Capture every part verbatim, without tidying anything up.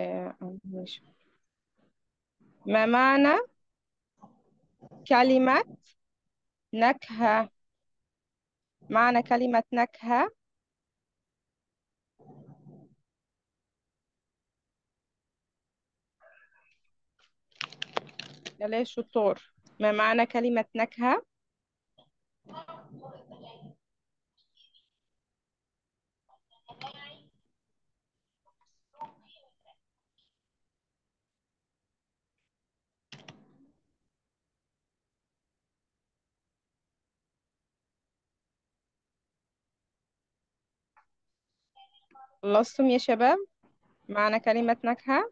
آه، ماشي. ما معنى كلمة نكهة؟ معنى كلمة نكهة يا ليه شطور. ما معنى كلمة نكهة؟ خلصتم يا شباب؟ معنى كلمة نكهة.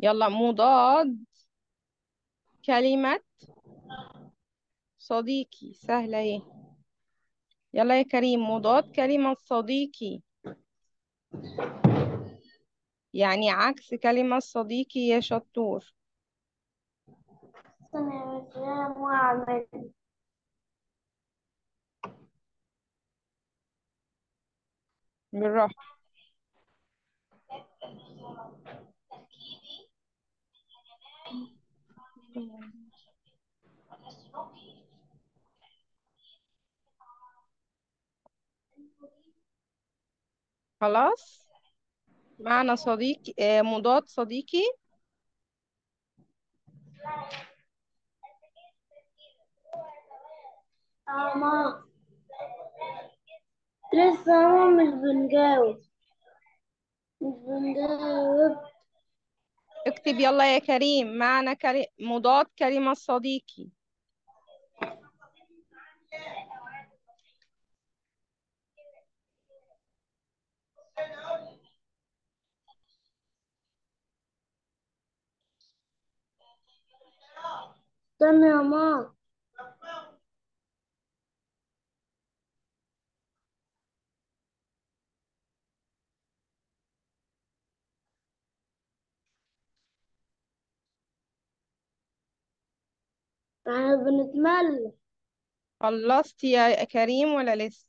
يلا مضاد كلمة صديقي. سهلة اهي. يلا يا كريم، مضاد كلمة صديقي يعني عكس كلمة صديقي يا شطور. بالراحة. خلاص. معنى صديقي آه مضاد صديقي ماما لسه ماما مش بنجاوب مش بنجاوب اكتب يلا يا كريم. معنى كلمة مضاد كلمة صديقي. استنى يا ماما. احنا بنتمل. خلصت يا كريم ولا لسه؟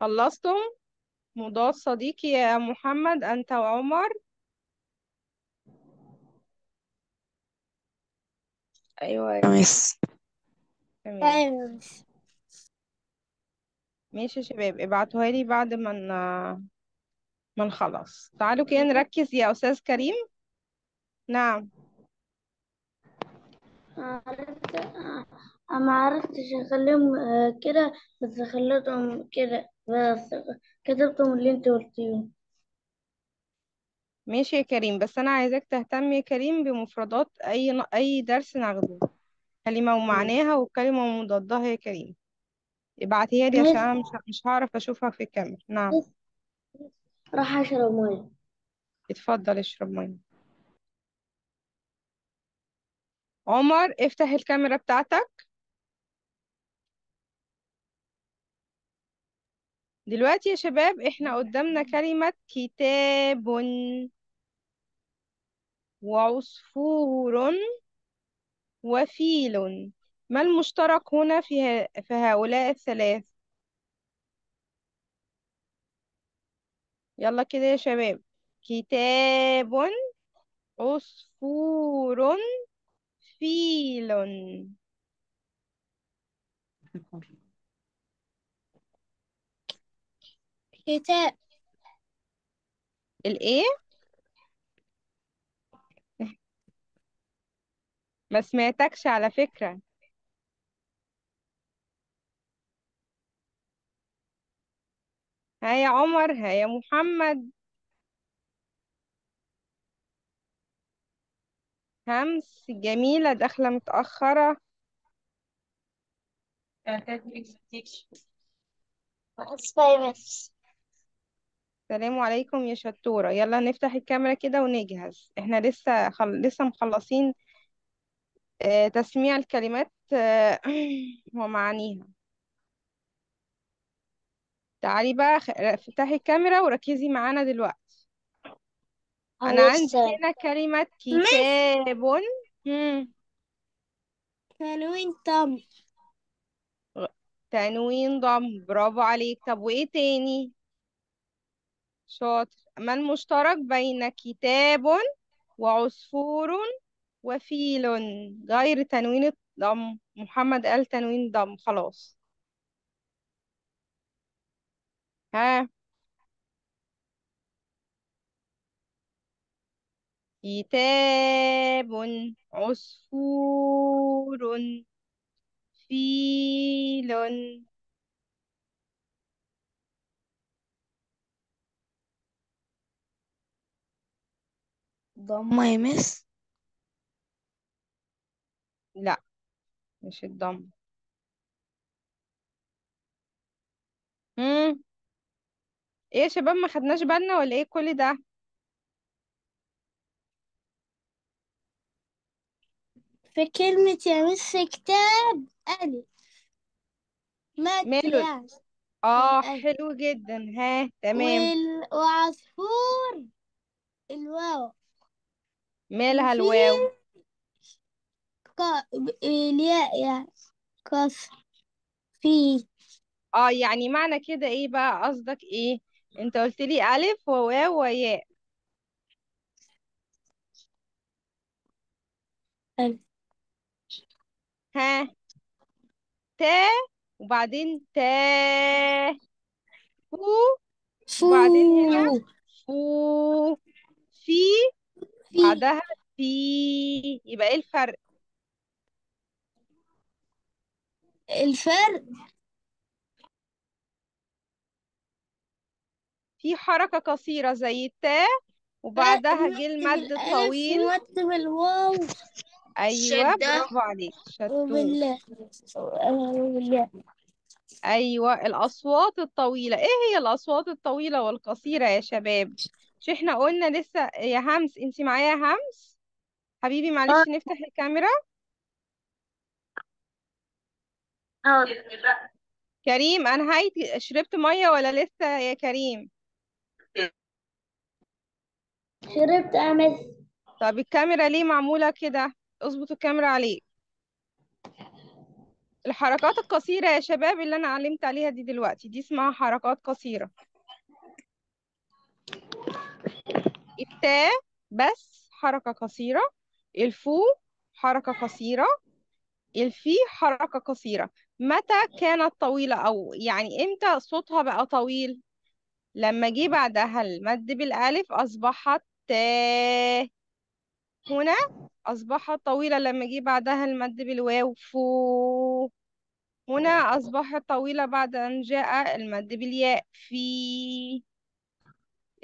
خلصتم؟ مضاد صديقي يا محمد أنت وعمر. أيوة ميس. تمام ماشي يا شباب، ابعتوها لي بعد ما من... ما نخلص. تعالوا كده نركز يا أستاذ كريم. نعم عرفت. ما عرفتش أخليهم كده بس خليتهم كده بس كتبتهم اللي انت قلتيه. ماشي يا كريم، بس انا عايزاك تهتم يا كريم بمفردات اي اي درس ناخده، كلمه ومعناها والكلمه ومضادها يا كريم. ابعتيها لي عشان انا مش مش هعرف اشوفها في الكاميرا. نعم راح اشرب ميه. اتفضل اشرب ميه. عمر افتح الكاميرا بتاعتك دلوقتي يا شباب. احنا قدامنا كلمة كتاب وعصفور وفيل. ما المشترك هنا في في هؤلاء الثلاث؟ يلا كده يا شباب، كتاب عصفور فيل. كتاب الايه؟ ما سمعتكش على فكرة. ها يا عمر، ها يا محمد، همس جميلة داخلة متأخرة. اسفة يا مس. السلام عليكم يا شطورة. يلا نفتح الكاميرا كده ونجهز. احنا لسه خل... لسه مخلصين آه، تسميع الكلمات آه، ومعانيها. تعالي بقى خ- افتحي الكاميرا وركزي معانا دلوقتي. انا عندي هنشتغل هنا كلمة مس كتاب. مم. تنوين طم غ- تنوين ضم. برافو عليك. طب وايه تاني؟ شاطر. ما المشترك بين كتاب وعصفور وفيل؟ غير تنوين الضم. محمد قال تنوين ضم. خلاص. ها، كتاب، عصفور، فيل. ضمة يا مس. لا، مش الضم. مم. ايه يا شباب، ما خدناش بالنا ولا ايه كل ده؟ في كلمة يا مس كتاب ألف ما ماله؟ طلعش اه، الألف حلو جدا. ها، تمام. وال... وعصفور الواو مالها الواو؟ وفيل ك... الياء يعني كسر فيل اه، يعني معنى كده ايه بقى؟ قصدك ايه؟ انت قلت لي الف وواو وياء. ألف. ها، تا، وبعدين تا، فو، فو وبعدين هنا فو، في، في بعدها في. يبقى ايه الفرق؟ الفرق في حركة قصيرة زي التاء فرق وبعدها جه مد المد بالألف الطويل. ومد بالواو ايوه، شدة برافو عليك، شطور. وبالله وبالله ايوه، الاصوات الطويلة. ايه هي الاصوات الطويلة والقصيرة يا شباب؟ مش احنا قلنا لسه يا همس؟ انت معايا يا همس حبيبي؟ معلش نفتح الكاميرا. آه. كريم، انا هاي شربت مية ولا لسه يا كريم؟ شربت أمس طب الكاميرا ليه معمولة كده؟ اظبط الكاميرا عليك. الحركات القصيرة يا شباب اللي أنا علمت عليها دي دلوقتي، دي اسمها حركات قصيرة. التاء بس حركة قصيرة، الفو حركة قصيرة، الفي حركة قصيرة. متى كانت طويلة، أو يعني إمتى صوتها بقى طويل؟ لما جه بعدها المد بالألف أصبحت تاء. هنا أصبحت طويلة لما جه بعدها المد بالواو فو. هنا أصبحت طويلة بعد أن جاء المد بالياء في.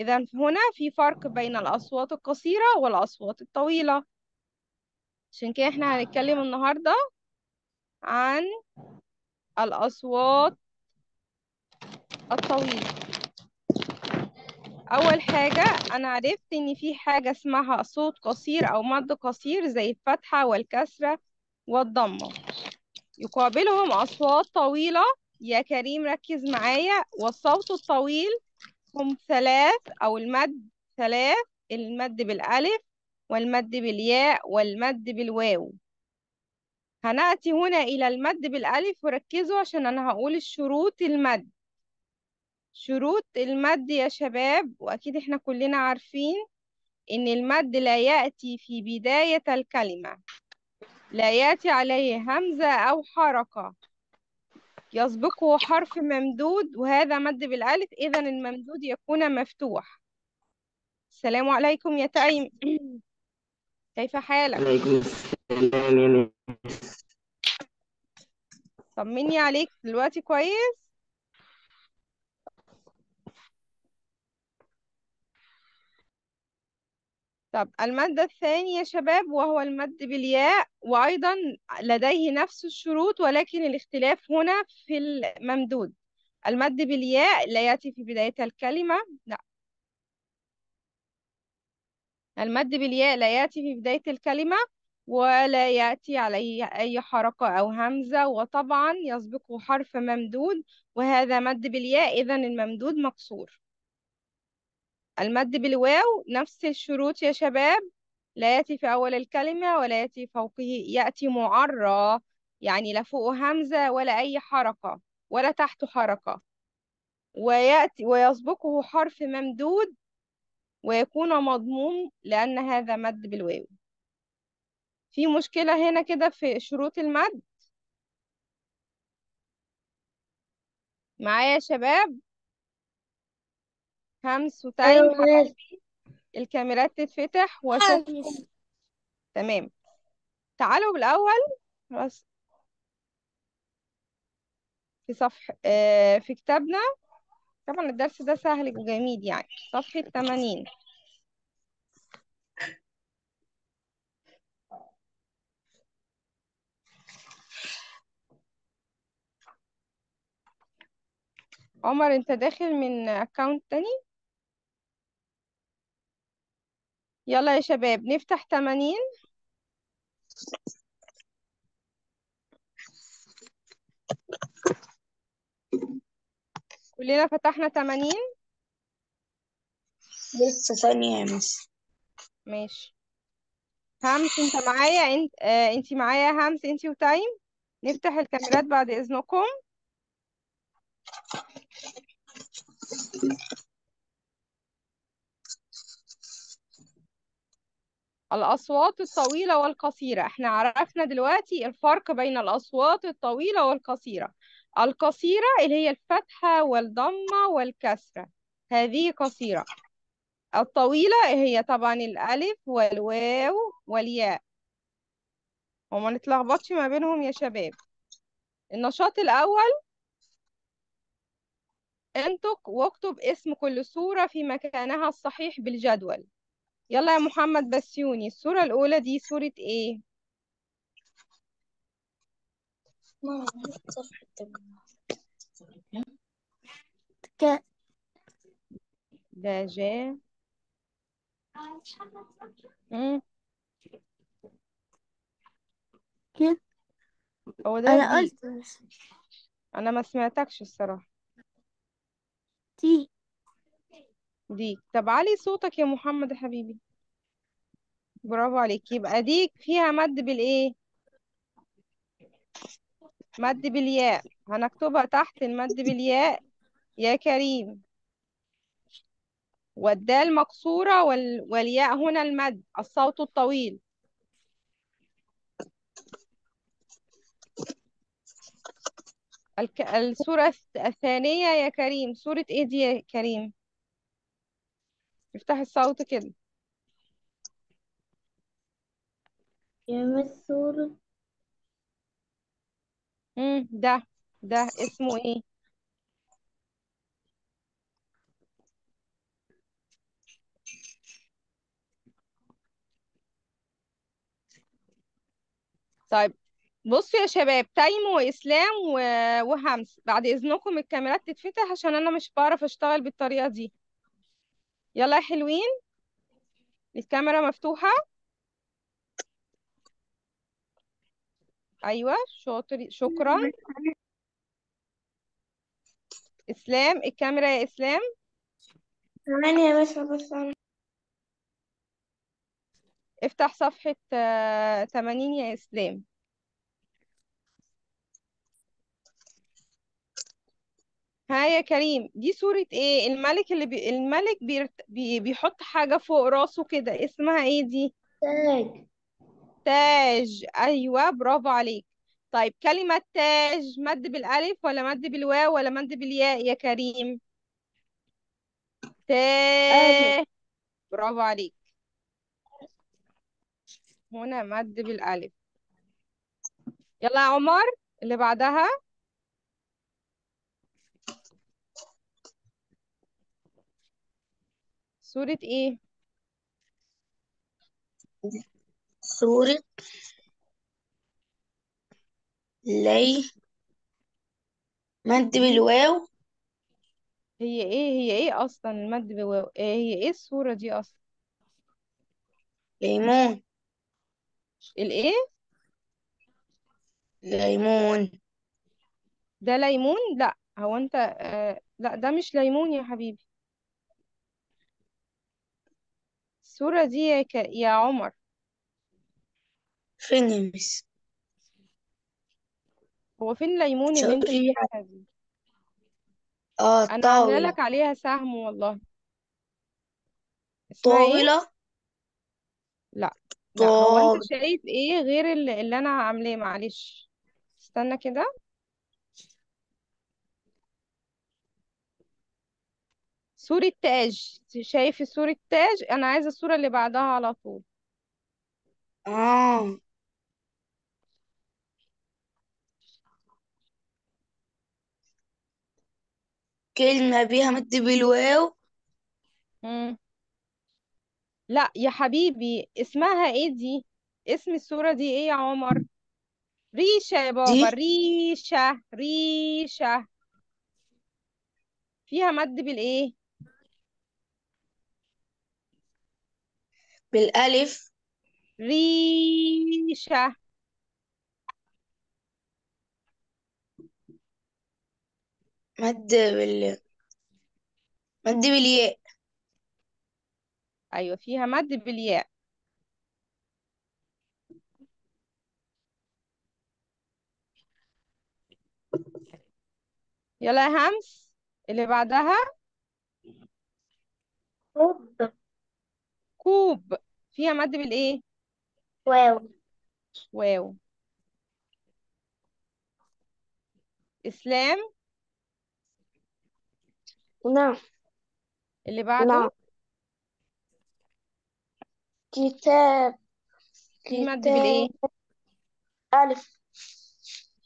إذا هنا في فرق بين الأصوات القصيرة والأصوات الطويلة. عشان كده احنا هنتكلم النهاردة عن الأصوات الطويلة. أول حاجة أنا عرفت إن في حاجة اسمها صوت قصير أو مد قصير زي الفتحة والكسرة والضمة، يقابلهم أصوات طويلة. يا كريم ركز معايا. والصوت الطويل هم ثلاث، أو المد ثلاث: المد بالألف والمد بالياء والمد بالواو. هنأتي هنا إلى المد بالألف، وركزوا عشان أنا هقول الشروط المد. شروط المد يا شباب، وأكيد إحنا كلنا عارفين إن المد لا يأتي في بداية الكلمة، لا يأتي عليه همزة أو حركة، يسبقه حرف ممدود، وهذا مد بالألف، إذا الممدود يكون مفتوح. السلام عليكم يا تايم، كيف حالك؟ عليكم السلام يا مس. طمني عليك دلوقتي. كويس. طب المد الثاني يا شباب، وهو المد بالياء، وأيضا لديه نفس الشروط ولكن الاختلاف هنا في الممدود. المد بالياء لا يأتي في بداية الكلمة، لا، المد بالياء لا يأتي في بداية الكلمة ولا يأتي عليه أي حركة أو همزة، وطبعا يسبقه حرف ممدود، وهذا مد بالياء، إذن الممدود مكسور. المد بالواو نفس الشروط يا شباب، لا يأتي في أول الكلمة ولا يأتي فوقه، يأتي معرّى يعني لا فوقه همزة ولا أي حركة ولا تحته حركة، ويأتي ويسبقه حرف ممدود ويكون مضموم لأن هذا مد بالواو. في مشكلة هنا كده في شروط المد معايا يا شباب؟ همس وتايم حبيبي، الكاميرات تتفتح واشوفكم. تمام، تعالوا بالأول بس في صفحة آه في كتابنا، طبعا الدرس ده سهل وجميل يعني، صفحة ثمانين. عمر انت داخل من اكونت تاني؟ يلا يا شباب نفتح ثمانين. كلنا فتحنا ثمانين؟ لسه ثانية يا مس. ماشي همس انت معايا، انت آه انت معايا همس انت وتايم. نفتح الكاميرات بعد اذنكم. الأصوات الطويلة والقصيرة، احنا عرفنا دلوقتي الفرق بين الأصوات الطويلة والقصيرة. القصيرة اللي هي الفتحة والضمة والكسرة، هذه قصيرة. الطويلة هي طبعا الألف والواو والياء، وما نتلخبطش ما بينهم يا شباب. النشاط الأول انطق واكتب اسم كل صورة في مكانها الصحيح بالجدول. يلا يا محمد بسيوني، الصورة الأولى دي صورة إيه؟ ده جا هو ده. أنا قلت أنا ما سمعتكش الصراحة. دي ديك. طب علي صوتك يا محمد حبيبي، برافو عليك. يبقى ديك فيها مد بالايه؟ مد بالياء، هنكتبها تحت المد بالياء يا كريم. والدال مكسورة وال... والياء هنا المد، الصوت الطويل. الك... الصورة الثانية يا كريم، صورة ايه دي يا كريم؟ افتح الصوت كده يا مسور. امم ده ده اسمه ايه؟ طيب بصوا يا شباب، تايم واسلام و... وهمس، بعد اذنكم الكاميرات تتفتح عشان انا مش بعرف اشتغل بالطريقة دي. يلا يا حلوين، الكاميرا مفتوحة. أيوة شاطر، شكرا إسلام. الكاميرا يا إسلام. كمان يا باشا بس افتح صفحة ثمانين يا إسلام. ها يا كريم، دي صورة ايه؟ الملك اللي بي... الملك بيرت... بي... بيحط حاجة فوق راسه كده، اسمها ايه دي؟ تاج. تاج، ايوه برافو عليك. طيب كلمة تاج مد بالالف ولا مد بالواو ولا مد بالياء يا كريم؟ تاج، برافو عليك. هنا مد بالالف. يلا يا عمر اللي بعدها. صورة ايه؟ صورة لي مد بالواو. هي ايه هي ايه اصلا المد بالواو؟ ايه هي ايه الصورة دي اصلا؟ ليمون الايه ليمون ده ليمون؟ لا هو انت آه لا ده مش ليمون يا حبيبي. الصورة دي يا, ك... يا عمر فين يا مس؟ هو فين ليمون اللي انت شاطر. شايفها دي؟ اه انا عامله لك طاولة عليها سهم والله. اسمها ايه؟ طاولة لا لا هو انت طاولة شايف ايه غير ال- اللي انا عاملاه؟ معلش استنى كده. صورة تاج، شايف صورة تاج؟ انا عايزة الصورة اللي بعدها على طول. اه كلمة بيها مد بالواو. مم. لا يا حبيبي اسمها ايه دي؟ اسم الصورة دي ايه يا عمر؟ ريشة يا دي بابا، ريشة ريشة فيها مد بالايه؟ بالألف. ريشة. مد بال مد بالياء. ايوه فيها مد بالياء. يلا يا همس اللي بعدها. قبة. كوب فيها مد بالايه؟ واو. واو. اسلام نعم اللي بعده نعم كتاب في مد كتاب بالايه؟ ألف.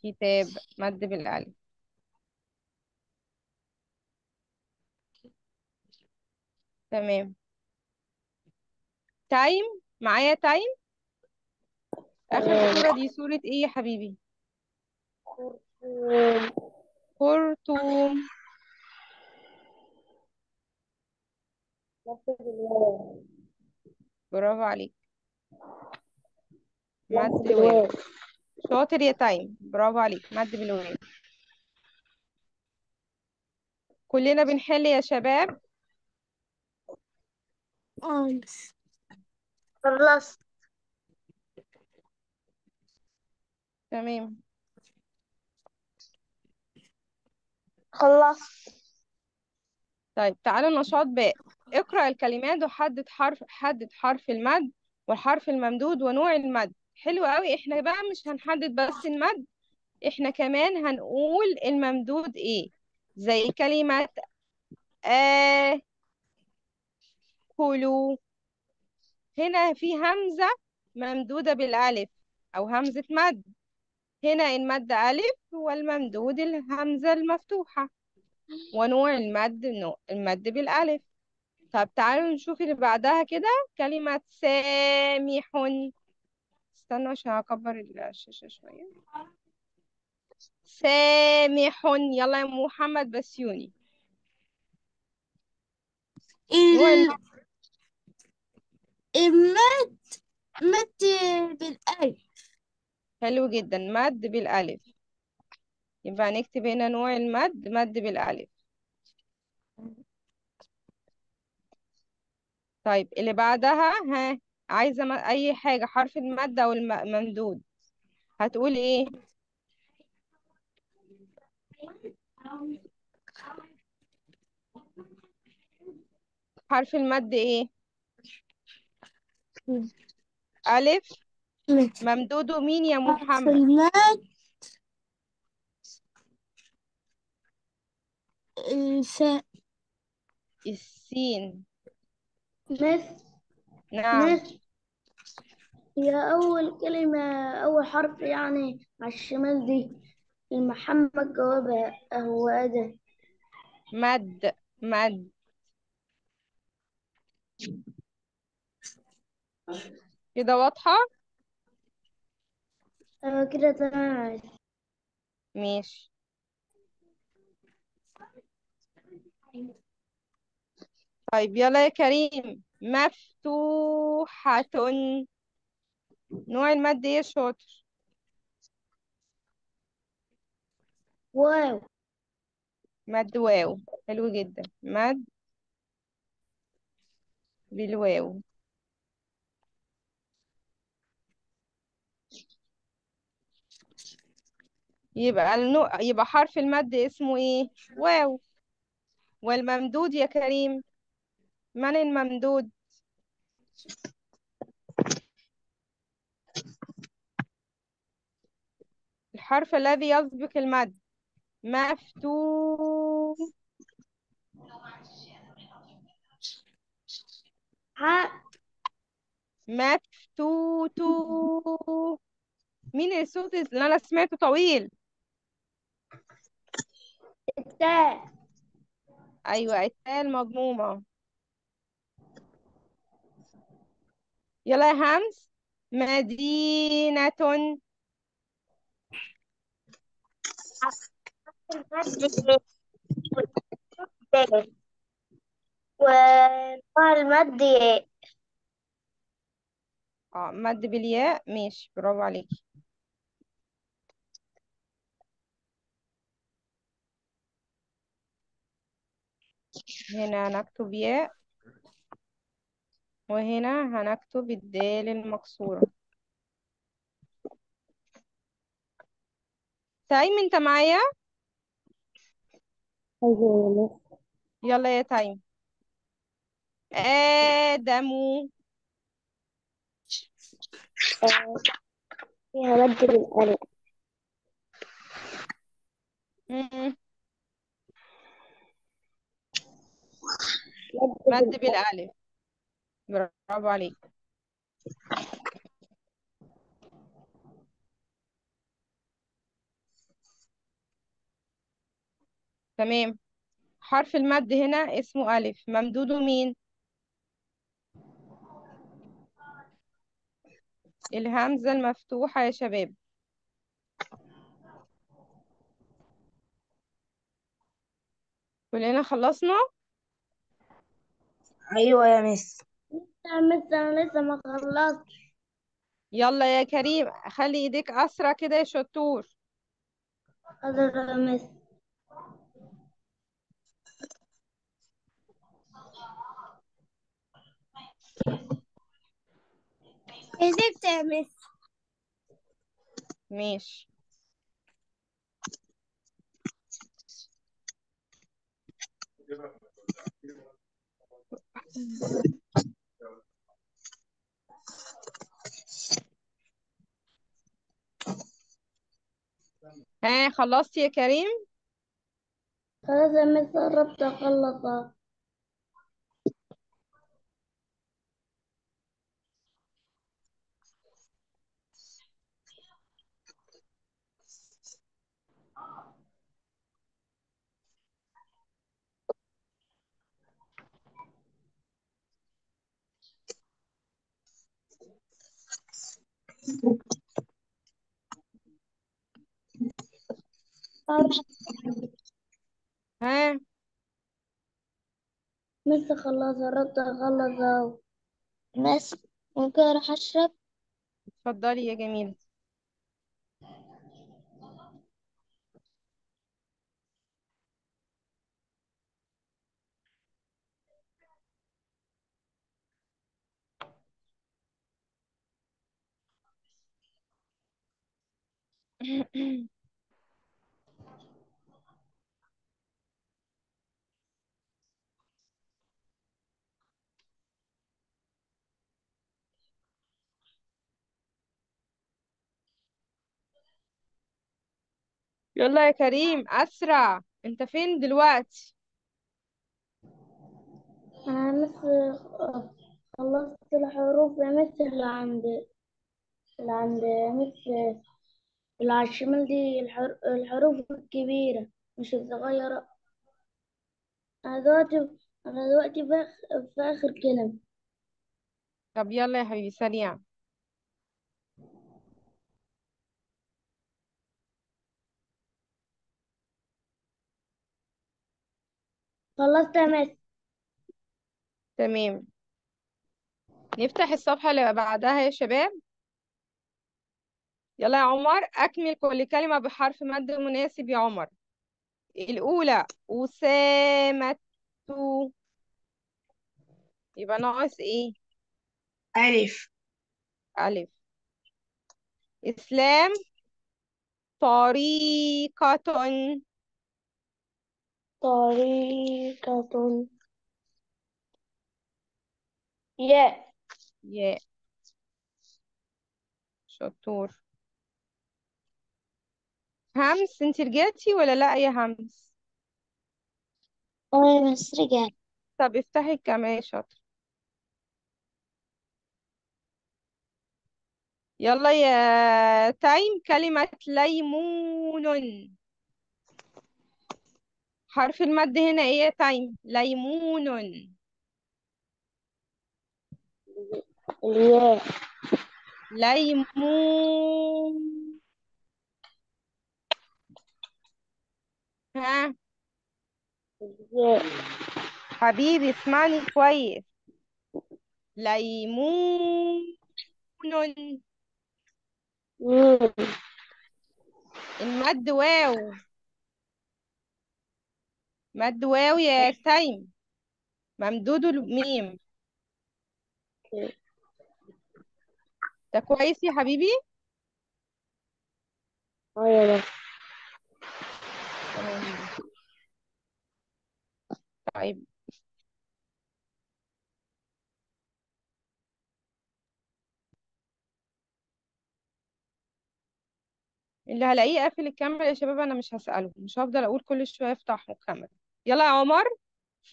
كتاب مد بالالف. تمام. تايم معايا؟ تايم اخر صورة دي صورة ايه يا حبيبي؟ آه، خرطوم. مد بالواو برافو عليك. مد مد واو. بالواو. شاطر يا تايم، برافو عليك. مد بالواو. كلنا بنحل يا شباب. أمس خلصت. تمام. خلصت طيب تعالوا نشاط باء. اقرأ الكلمات وحدد حرف، حدد حرف المد والحرف الممدود ونوع المد. حلو قوي. احنا بقى مش هنحدد بس المد، احنا كمان هنقول الممدود ايه، زي كلمة آكلوا. هنا في همزة ممدودة بالألف أو همزة مد، هنا المد ألف والممدود الهمزة المفتوحة، ونوع المد نوع المد بالألف. طب تعالوا نشوف اللي بعدها كده. كلمة سامح. استنوا عشان هكبر الشاشة شوية. سامح. يلا يا محمد بسيوني. نوع الم... ال- المد مد بالألف. حلو جدا، مد بالألف. يبقى هنكتب هنا نوع المد مد بالألف. طيب اللي بعدها، ها عايزة م- أي حاجة حرف المد أو الممدود. هتقول إيه؟ حرف المد إيه؟ ألف. مد ممدوده مين يا حرف محمد؟ المد الفاء. السين. مس نعم مس هي أول كلمة أول حرف يعني على الشمال دي. المحمد جوابها هو أدى. مد مد. كده واضحة؟ أنا كده تمام. ماشي. طيب يلا يا كريم مفتوحة. نوع المادة ايه يا شاطر؟ واو. مد واو، حلو جدا. مد بالواو. يبقى النوع، يبقى حرف المد اسمه ايه؟ واو. والممدود يا كريم، من الممدود؟ الحرف الذي يسبق المد. مفتوح. مفتوتو. مين الصوت اللي انا سمعته طويل؟ التاء. ايوه التاء المضمومه. يلا يا همس. مدينه. ونوع المد ياء. اه مد بالياء، ماشي، برافو عليكي. هنا هنكتب ياء، وهنا هنكتب الدال المكسورة. تايم انت معايا؟ ايوه. يلا يا تايم. آدمو. فيها مد بالألف. مد بالألف، برافو عليك. تمام. حرف المد هنا اسمه ألف، ممدوده مين؟ الهمزة المفتوحة يا شباب. كلنا خلصنا؟ ايوه يا مس. مس انا لسه ما خلصتش. يلا يا كريم، خلي ايديك اسرع كده يا شطور. حاضر يا مس. كسبت يا مس. ماشي. ها خلصت يا كريم؟ خلاص يا مس، قربت اخلصها. ها مس خلاص قربت اخلص اهو. مس ممكن اروح اشرب؟ اتفضلي يا جميلة. يلا يا كريم اسرع، انت فين دلوقتي؟ انا مثل خلصت الحروف يا مثل اللي عند اللي عند مثل اللي على الشمال دي، الحر... الحروف الكبيرة مش الصغيرة. أنا دلوقتي أنا دلوقتي في آخر في آخر كلمة. طب يلا يا حبيبي سريع. خلصت يا مس. تمام. نفتح الصفحة اللي بعدها يا شباب. يلا يا عمر أكمل كل كلمة بحرف مد مناسب يا عمر. الأولى أسامة، يبقى ناقص إيه؟ ألف. ألف. إسلام، طريقة. طريقة. ياء. ياء. شطور. همس انت رجعتي ولا لا يا همس؟ اه بس رجعت. طب افتحي الكاميرا شاطر. يلا يا تايم كلمة ليمون، حرف المد هنا ايه يا تايم؟ ليمون. الياء. ليمون. ها حبيبي اسمعني كويس. ليمون. المد واو، مد واو يا تايم، ممدود الميم. ده كويس يا حبيبي؟ اه يا رب. طيب اللي هلاقيه قافل الكاميرا يا شباب، انا مش هسأله، مش هفضل اقول كل شويه افتحوا الكاميرا. يلا يا عمر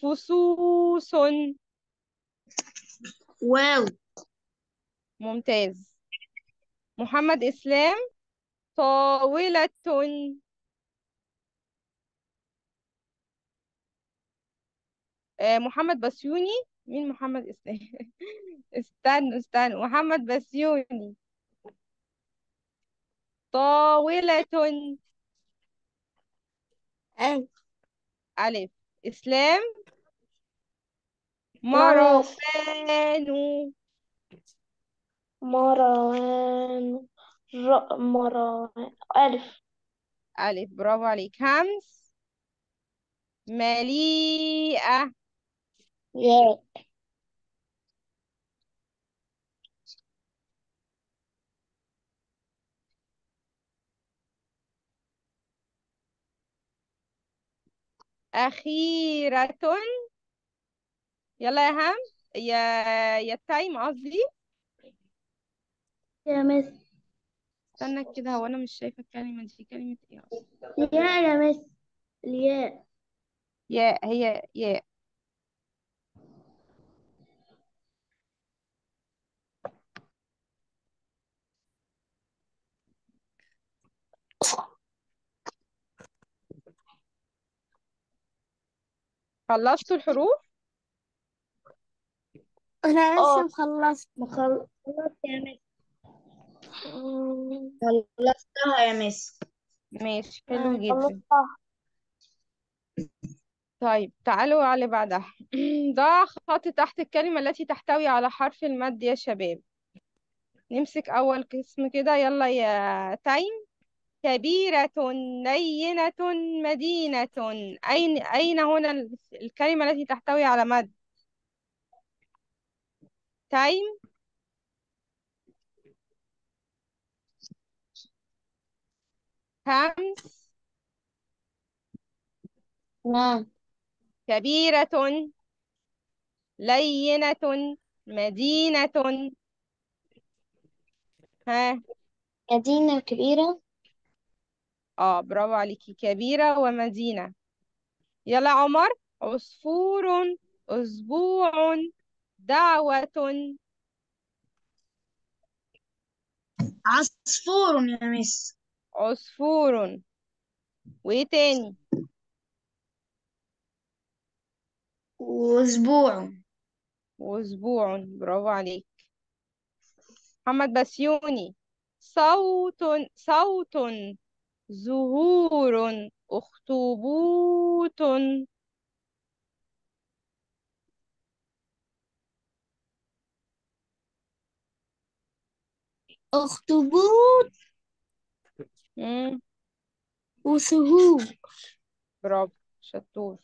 فصوص. واو ممتاز. محمد اسلام طاولة. محمد بسيوني. مين محمد اسلام؟ استنوا استنوا، محمد بسيوني طاولة. ألف. ألف. إسلام مروان. مروان. مروان. ألف. ألف. برافو عليك. همس مليئة. ياء. أخيرة. يلا يا هم يا يا تايم قصدي يا مس. استنى كده، هو أنا مش شايفة الكلمة دي، كلمة إيه أصلا؟ ياء يا مس. الياء. ياء هي ياء. خلصتوا الحروف؟ أنا لسه مخلصت. مخلصت يا مس. خلصتها يا مس. ماشي حلو جدا. طيب تعالوا على اللي بعدها. ضع خط تحت الكلمة التي تحتوي على حرف المد يا شباب. نمسك أول قسم كده. يلا يا تايم. كبيرة لينة مدينة. أين أين هنا الكلمة التي تحتوي على مد؟ تايم. همس. نعم. كبيرة لينة مدينة. ها مدينة كبيرة. اه برافو عليكي، كبيرة ومدينة. يلا عمر عصفور. أسبوع. دعوة. عصفور يا مس. عصفور. وايه تاني؟ وأسبوع. وأسبوع برافو عليك. محمد بسيوني صوت. صوت. زهور. أخطبوط. أخطبوط مم. وسهوب. برافو شطور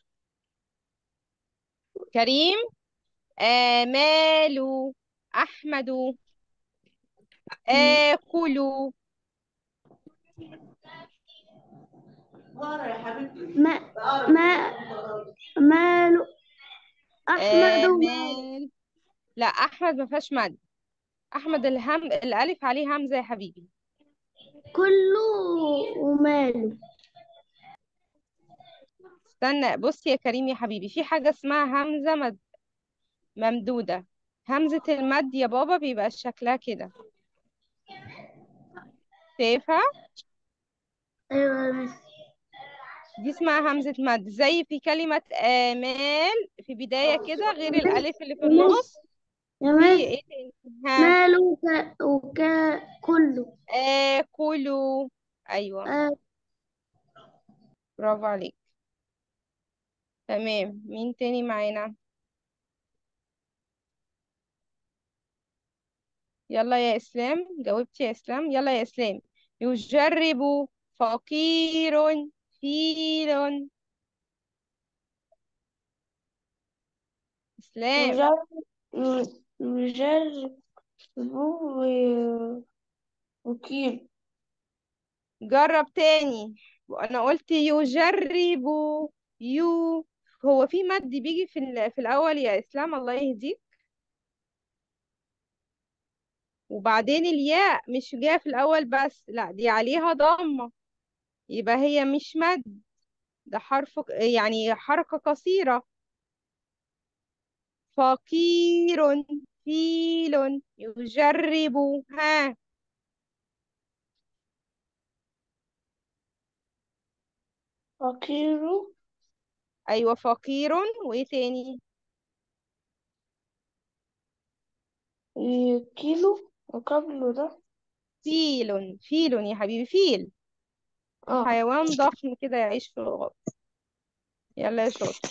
كريم. آمالوا أحمدوا آكلوا ما ما مالوا أحمدوا آمال. لا أحمد ما فيهاش مد. أحمد الهم الألف عليه همزة يا حبيبي. كله وماله. استنى بص يا كريم يا حبيبي، في حاجة اسمها همزة مد... ممدودة. همزة المد يا بابا بيبقى شكلها كده، شايفها؟ أيوة يا مس. دي اسمها همزة مد، زي في كلمة آمال في بداية كده غير الألف اللي في النص. يا مال ماله وكا وكا كله آكلوا. أيوة آه. برافو عليك. تمام مين تاني معانا؟ يلا يا إسلام، جاوبت يا إسلام. يلا يا إسلام. يجرب فقير فيل. إسلام يجرب مجرب وكيل. جرب تاني. انا قلت يجربوا يو، هو في مد بيجي في في الاول يا اسلام الله يهديك، وبعدين الياء مش جايه في الاول بس، لا دي عليها ضمه، يبقى هي مش مد، ده حرف يعني حركه قصيره. فقير فيل يجرب. ها فقير. أيوة فقير وإيه تاني؟ كيلو وقبله ده فيل. فيل يا حبيبي فيل آه. حيوان ضخم كده يعيش في الغابة. يلا يا شاطر.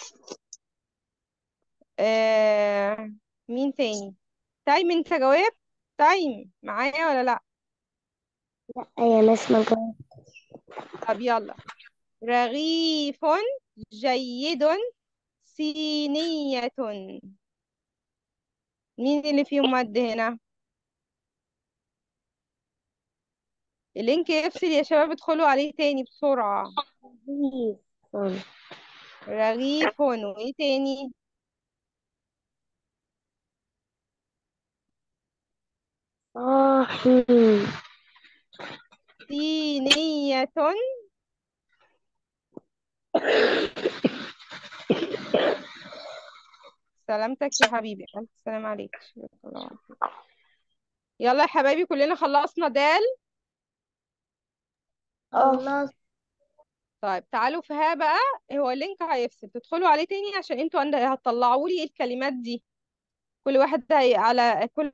آه... مين تاني؟ تايم انت جاوبت؟ تايم معايا ولا لا؟ لا يا ناس ما جاوبتش. طب يلا. رغيف جيد صينية. مين اللي فيهم مد هنا؟ اللينك يفصل يا شباب، ادخلوا عليه تاني بسرعة. رغيف رغيف وايه تاني؟ صينية. سلامتك يا حبيبي، ألف سلام عليك. يلا يا حبايبي كلنا خلصنا دال. خلاص طيب تعالوا في ها بقى، هو اللينك هيفصل تدخلوا عليه تاني عشان انتوا هتطلعوا لي الكلمات دي، كل واحد على كل